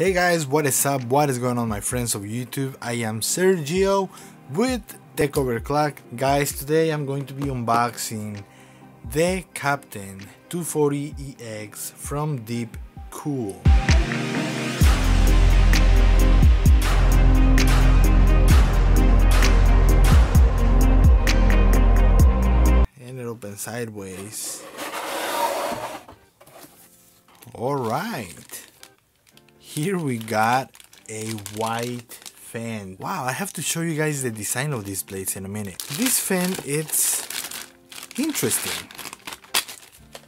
Hey guys, what is up? What is going on, my friends of YouTube? I am Sergio with Tech Overclock. Guys, today I'm going to be unboxing the Captain 240EX from Deep Cool. And it opens sideways. Alright. Here we got a white fan. Wow, I have to show you guys the design of these blades in a minute. This fan, it's interesting.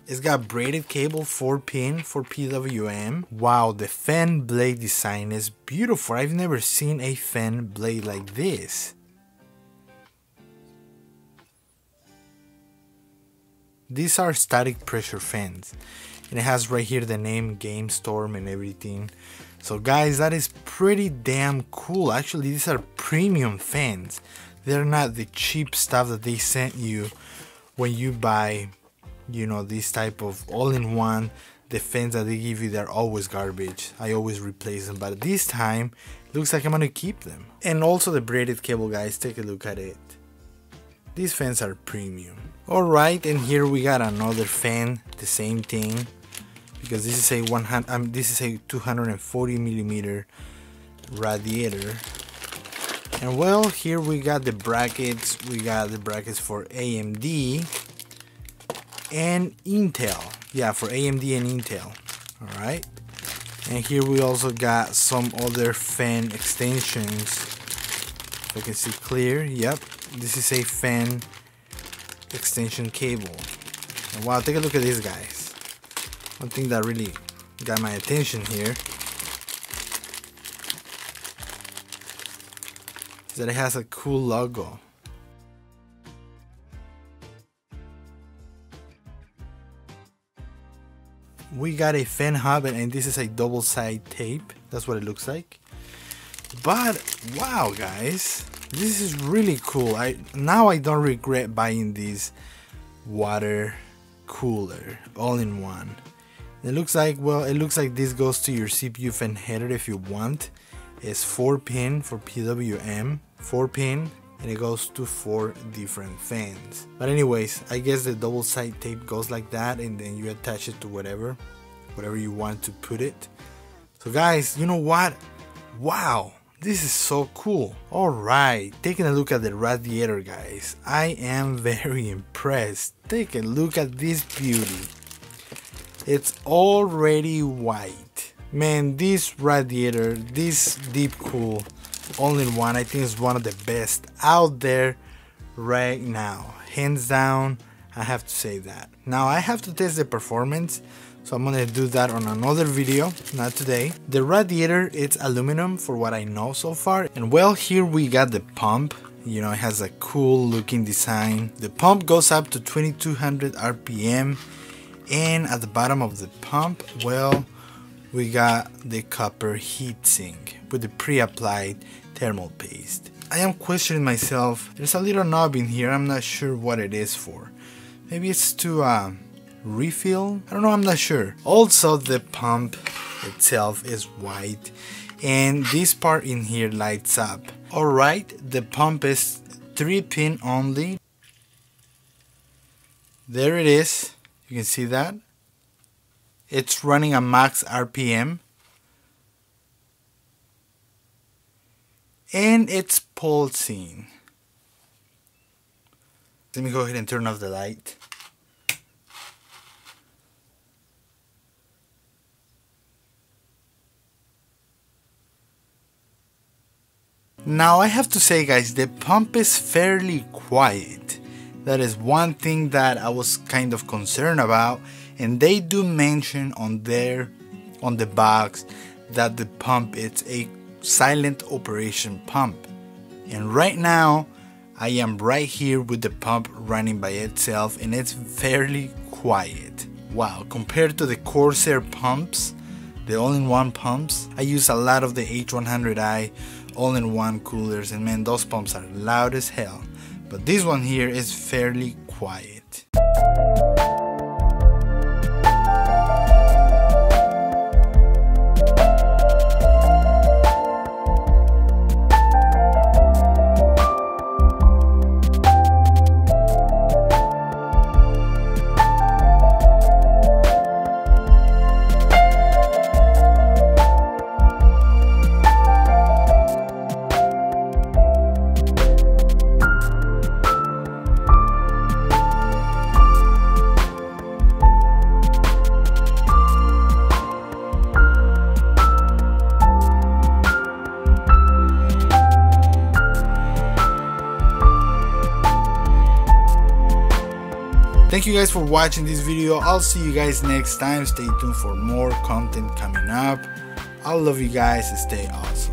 It's got braided cable, 4-pin for PWM. Wow, the fan blade design is beautiful. I've never seen a fan blade like this. These are static pressure fans. And it has right here the name Game Storm and everything. So guys, that is pretty damn cool. Actually, these are premium fans. They're not the cheap stuff that they sent you when you buy, you know, this type of all-in-one. The fans that they give you, they're always garbage. I always replace them, but this time, looks like I'm gonna keep them. And also the braided cable, guys, take a look at it. These fans are premium. Alright, and here we got another fan, the same thing. Because this is a 240mm radiator, and well, here we got the brackets. We got the brackets for AMD and Intel. Yeah, for AMD and Intel. All right, and here we also got some other fan extensions. If you can see clear, yep, this is a fan extension cable. And wow, take a look at this, guys. One thing that really got my attention here is that it has a cool logo. We got a fan hub, and this is a double side tape. That's what it looks like. But wow, guys, this is really cool. Now I don't regret buying this water cooler all in one. It looks like, well, it looks like this goes to your CPU fan header if you want. It's 4-pin for PWM, 4-pin, and it goes to 4 different fans. But anyways, I guess the double side tape goes like that, and then you attach it to whatever you want to put it. So guys, you know what? Wow, this is so cool. All right, taking a look at the radiator, guys. I am very impressed. Take a look at this beauty. It's already white. Man, this radiator, this Deep Cool all-in-one, I think is one of the best out there right now. Hands down, I have to say that. Now I have to test the performance, so I'm gonna do that on another video, not today. The radiator, it's aluminum for what I know so far. And well, here we got the pump. You know, it has a cool looking design. The pump goes up to 2200 RPM. And at the bottom of the pump, well, we got the copper heatsink with the pre-applied thermal paste. I am questioning myself. There's a little knob in here. I'm not sure what it is for. Maybe it's to refill? I don't know. I'm not sure. Also, the pump itself is white. And this part in here lights up. All right, the pump is 3-pin only. There it is. You can see that it's running a max RPM, and it's pulsing. Let me go ahead and turn off the light. Now I have to say, guys, the pump is fairly quiet. That is one thing that I was kind of concerned about, and they do mention on the box that the pump, it's a silent operation pump. And right now I am right here with the pump running by itself, and it's fairly quiet. Wow, compared to the Corsair pumps, the all-in-one pumps, I use a lot of the H100i all-in-one coolers, and man, those pumps are loud as hell. But this one here is fairly quiet. Thank you guys for watching this video. I'll see you guys next time. Stay tuned for more content coming up. I love you guys. Stay awesome.